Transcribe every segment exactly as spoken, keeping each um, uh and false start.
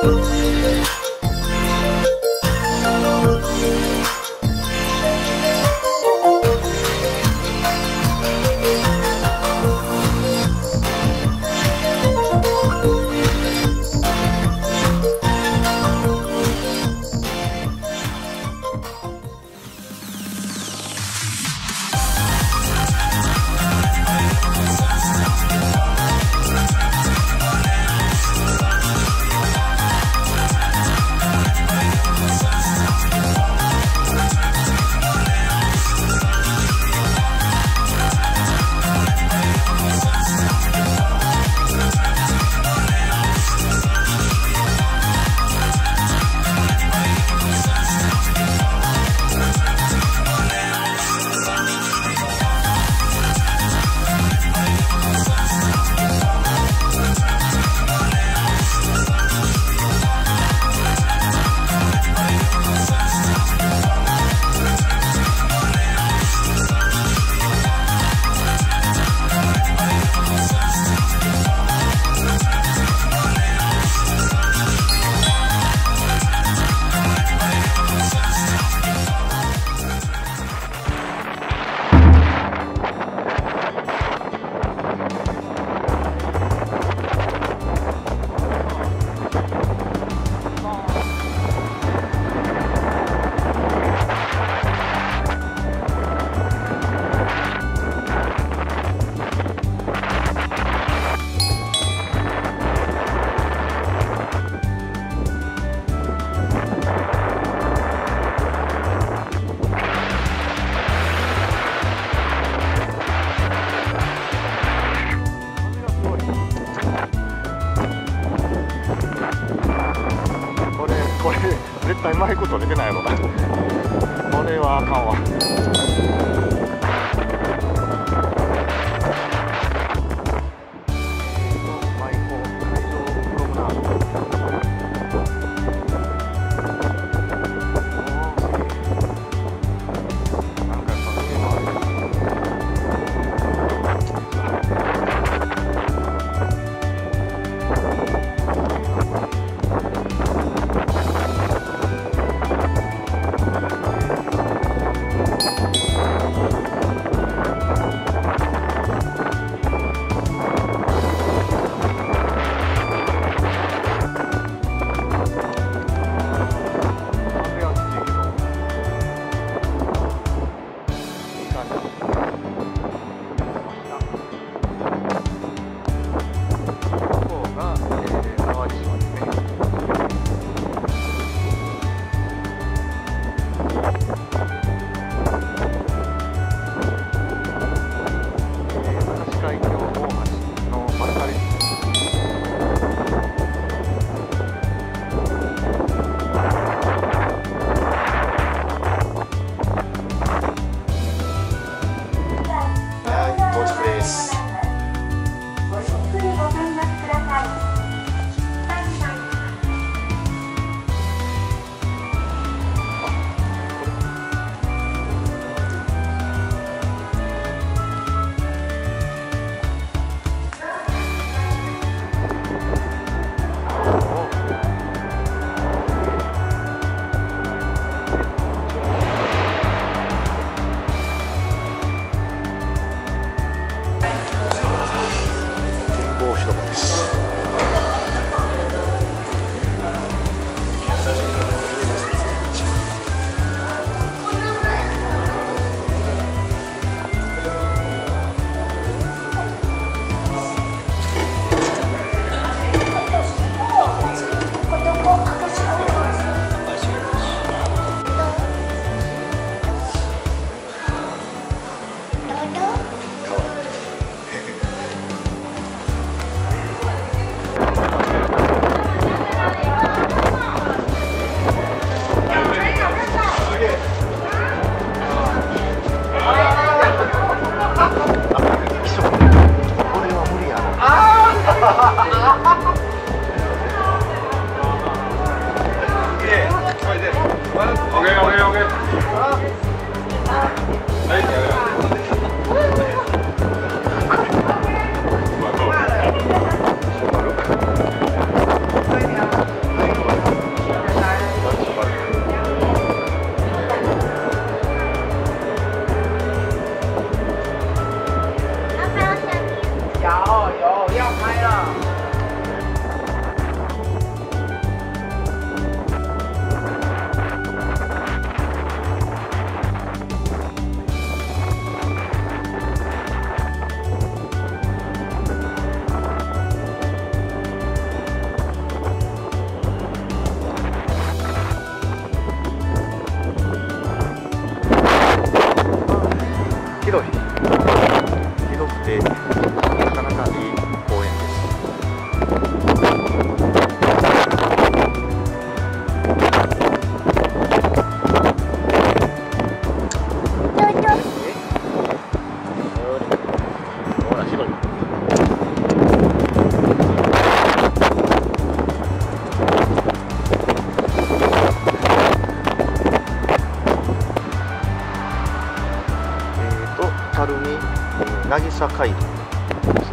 絶対うまいこと出てないやろな。これはあかんわ。草街道ですね、この辺りで、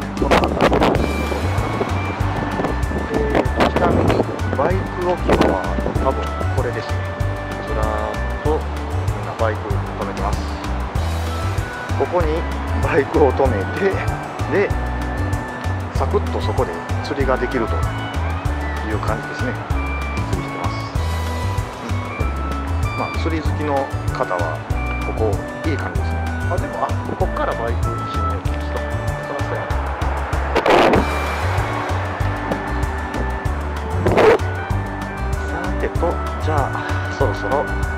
ちなみにバイク置き場は多分これですね、ずらーっとみんなバイク止めてます。ここにバイクを止めて、で、サクッとそこで釣りができるという感じですね、釣りしてます。まあ、釣り好きの方は、ここ、いい感じですね。あ、でも、あ、ここからバイク進入禁止と。そのせい。さてと、じゃあ、そろそろ。